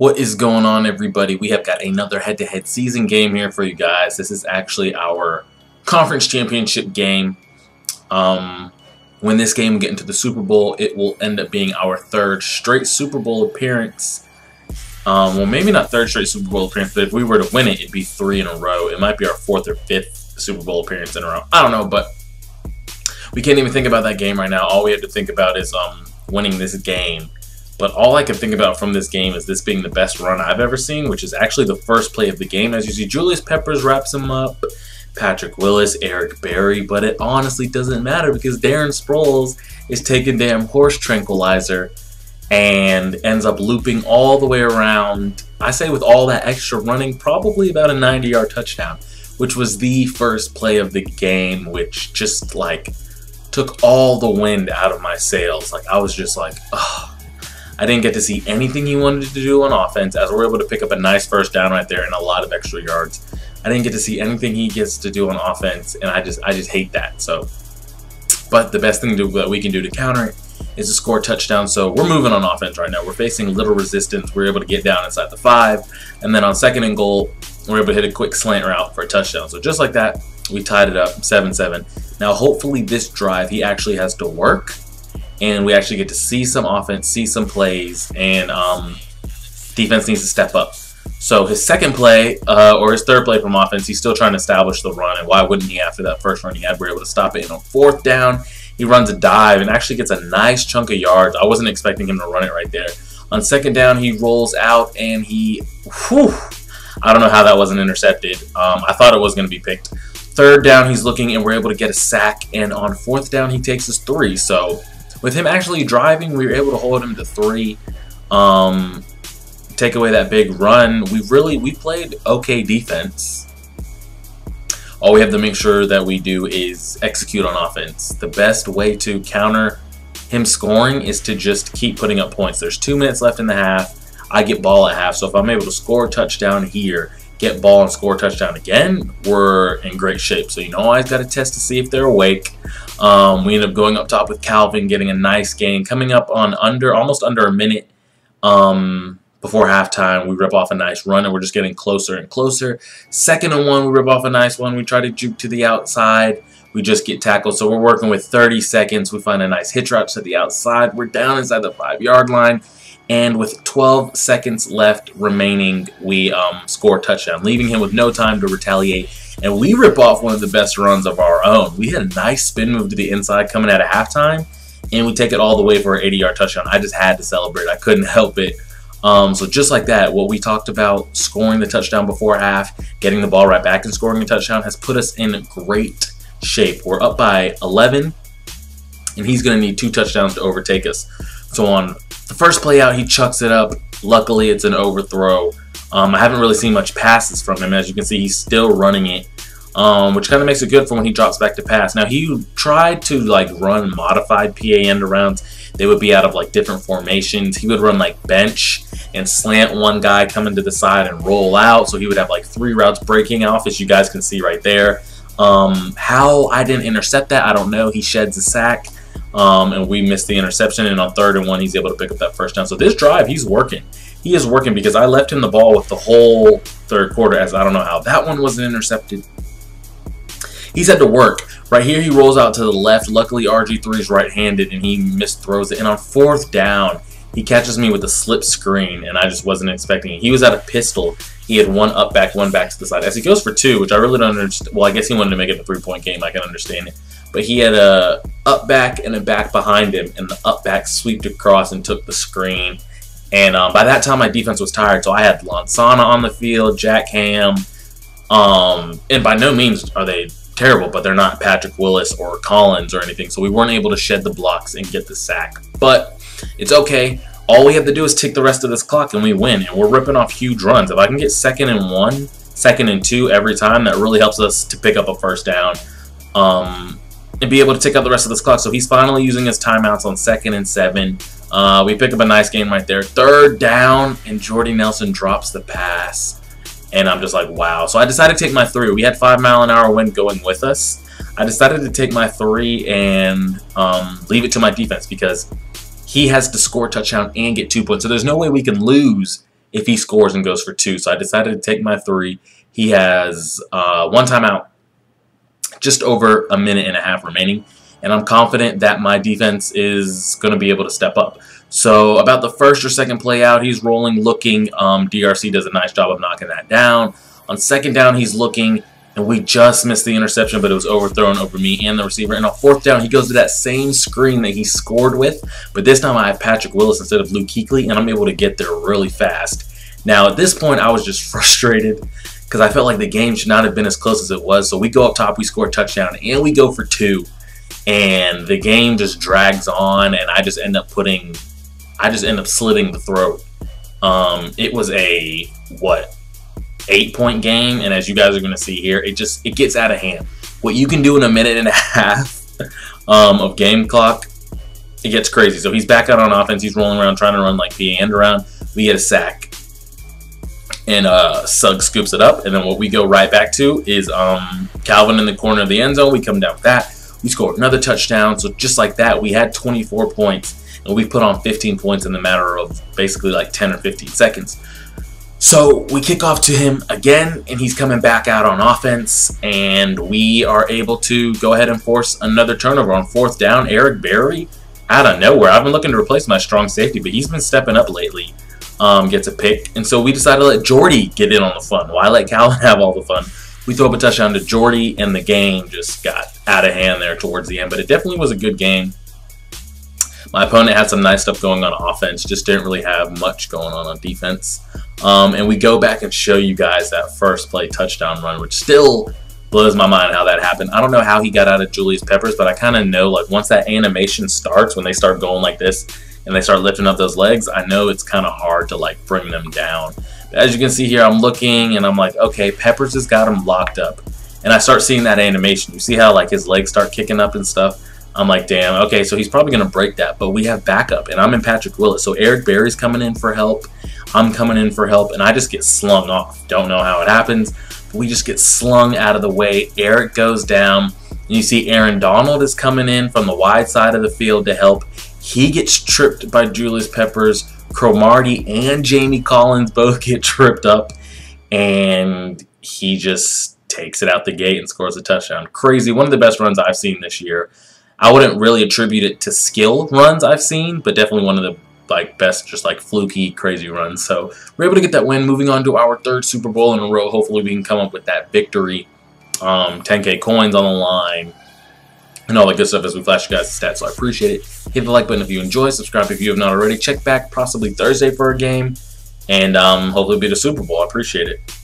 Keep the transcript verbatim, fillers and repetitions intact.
What is going on, everybody? We have got another head-to-head season game here for you guys. This is actually our conference championship game. Um, when this game gets into the Super Bowl, it will end up being our third straight Super Bowl appearance. Um, well, maybe not third straight Super Bowl appearance, but if we were to win it, it'd be three in a row. It might be our fourth or fifth Super Bowl appearance in a row. I don't know, but we can't even think about that game right now. All we have to think about is um, winning this game. But all I can think about from this game is this being the best run I've ever seen, which is actually the first play of the game. As you see, Julius Peppers wraps him up, Patrick Willis, Eric Berry, but it honestly doesn't matter because Darren Sproles is taking damn horse tranquilizer and ends up looping all the way around. I say with all that extra running, probably about a ninety-yard touchdown, which was the first play of the game, which just like took all the wind out of my sails. Like I was just like, ugh. I didn't get to see anything he wanted to do on offense, as we're able to pick up a nice first down right there and a lot of extra yards. I didn't get to see anything he gets to do on offense, and I just I just hate that. So, but the best thing to, that we can do to counter it is to score a touchdown. So we're moving on offense right now. We're facing little resistance. We're able to get down inside the five, and then on second and goal, we're able to hit a quick slant route for a touchdown. So just like that, we tied it up, seven seven. Now hopefully this drive he actually has to work, and we actually get to see some offense, see some plays, and um, defense needs to step up. So his second play, uh, or his third play from offense, he's still trying to establish the run, and why wouldn't he after that first run he had? We're able to stop it, and on fourth down, he runs a dive and actually gets a nice chunk of yards. I wasn't expecting him to run it right there. On second down, he rolls out, and he, whew, I don't know how that wasn't intercepted. Um, I thought it was going to be picked. Third down, he's looking, and we're able to get a sack, and on fourth down, he takes us three, so... with him actually driving, we were able to hold him to three, um, take away that big run. We really, we played okay defense. All we have to make sure that we do is execute on offense. The best way to counter him scoring is to just keep putting up points. There's two minutes left in the half. I get ball at half, so if I'm able to score a touchdown here, get ball and score a touchdown again, we're in great shape. So you know, always got to test to see if they're awake. Um, we end up going up top with Calvin, getting a nice gain, coming up on under, almost under a minute um, before halftime. We rip off a nice run, and we're just getting closer and closer. Second and one, we rip off a nice one. We try to juke to the outside. We just get tackled. So we're working with thirty seconds. We find a nice hitch route to the outside. We're down inside the five-yard line. And with twelve seconds left remaining, we um, score a touchdown, leaving him with no time to retaliate. And we rip off one of the best runs of our own. We had a nice spin move to the inside coming out of halftime, and we take it all the way for an eighty-yard touchdown. I just had to celebrate. I couldn't help it. Um, so just like that, what we talked about, scoring the touchdown before half, getting the ball right back and scoring a touchdown, has put us in great shape. We're up by eleven, and he's going to need two touchdowns to overtake us. So on the first play out, he chucks it up. Luckily, it's an overthrow. Um, I haven't really seen much passes from him. As you can see, he's still running it, um, which kind of makes it good for when he drops back to pass. Now, he tried to like run modified P A end arounds. They would be out of like different formations. He would run like bench and slant one guy, come into the side and roll out. So he would have like three routes breaking off, as you guys can see right there. Um, how I didn't intercept that, I don't know. He sheds a sack. Um, and we missed the interception, and on third and one, he's able to pick up that first down. So this drive, he's working. He is working because I left him the ball with the whole third quarter, as I don't know how that one wasn't intercepted. He's had to work. Right here, he rolls out to the left. Luckily, R G three is right-handed, and he misthrows it. And on fourth down, he catches me with a slip screen, and I just wasn't expecting it. He was out of pistol. He had one up back, one back to the side. As he goes for two, which I really don't understand. Well, I guess he wanted to make it a three-point game. I can understand it. But he had a up back and a back behind him, and the up back sweeped across and took the screen. And um, by that time, my defense was tired, so I had Lansana on the field, Jack Ham, um, and by no means are they terrible, but they're not Patrick Willis or Collins or anything, so we weren't able to shed the blocks and get the sack. But it's okay. All we have to do is tick the rest of this clock, and we win, and we're ripping off huge runs. If I can get second and one, second and two every time, that really helps us to pick up a first down. Um... and be able to take out the rest of this clock. So he's finally using his timeouts on second and seven. Uh, we pick up a nice game right there. Third down, and Jordy Nelson drops the pass. And I'm just like, wow. So I decided to take my three. We had five mile an hour wind going with us. I decided to take my three and um, leave it to my defense because he has to score a touchdown and get two points. So there's no way we can lose if he scores and goes for two. So I decided to take my three. He has uh, one timeout, just over a minute and a half remaining, and I'm confident that my defense is going to be able to step up. So about the first or second play out, he's rolling, looking. Um, D R C does a nice job of knocking that down. On second down, he's looking, and we just missed the interception, but it was overthrown over me and the receiver. And on fourth down, he goes to that same screen that he scored with, but this time I have Patrick Willis instead of Luke Kuechly, and I'm able to get there really fast. Now, at this point, I was just frustrated because I felt like the game should not have been as close as it was. So we go up top, we score a touchdown, and we go for two. And the game just drags on, and I just end up putting, I just end up slitting the throat. Um, it was a, what, eight-point game, and as you guys are going to see here, it just, it gets out of hand. What you can do in a minute and a half um, of game clock, it gets crazy. So he's back out on offense. He's rolling around, trying to run like the end around. We get a sack. And uh, Sugg scoops it up, and then what we go right back to is um, Calvin in the corner of the end zone. We come down with that. We score another touchdown. So just like that, we had twenty-four points, and we put on fifteen points in the matter of basically like ten or fifteen seconds. So we kick off to him again, and he's coming back out on offense, and we are able to go ahead and force another turnover on fourth down. Eric Berry, out of nowhere. I've been looking to replace my strong safety, but he's been stepping up lately. Um, gets a pick, and so we decided to let Jordy get in on the fun. Why let Calvin have all the fun? We throw up a touchdown to Jordy, and the game just got out of hand there towards the end, but it definitely was a good game. My opponent had some nice stuff going on offense, just didn't really have much going on on defense. Um, and we go back and show you guys that first play touchdown run, which still blows my mind how that happened. I don't know how he got out of Julius Peppers, but I kind of know, like, once that animation starts, when they start going like this, and they start lifting up those legs, I know it's kind of hard to like bring them down. But as you can see here, I'm looking and I'm like, okay, Peppers has got him locked up. And I start seeing that animation. You see how like his legs start kicking up and stuff? I'm like, damn, okay, so he's probably going to break that. But we have backup, and I'm in Patrick Willis. So Eric Berry's coming in for help. I'm coming in for help, and I just get slung off. Don't know how it happens, but we just get slung out of the way. Eric goes down, and you see Aaron Donald is coming in from the wide side of the field to help. He gets tripped by Julius Peppers. Cromartie and Jamie Collins both get tripped up, and he just takes it out the gate and scores a touchdown. Crazy. One of the best runs I've seen this year. I wouldn't really attribute it to skill runs I've seen, but definitely one of the like best, just like fluky, crazy runs. So we're able to get that win. Moving on to our third Super Bowl in a row. Hopefully we can come up with that victory. Um, ten K coins on the line, and all that good stuff as we flash you guys the stats, so I appreciate it. Hit the like button if you enjoy, subscribe if you have not already, check back possibly Thursday for a game, and um, hopefully it'll be the Super Bowl. I appreciate it.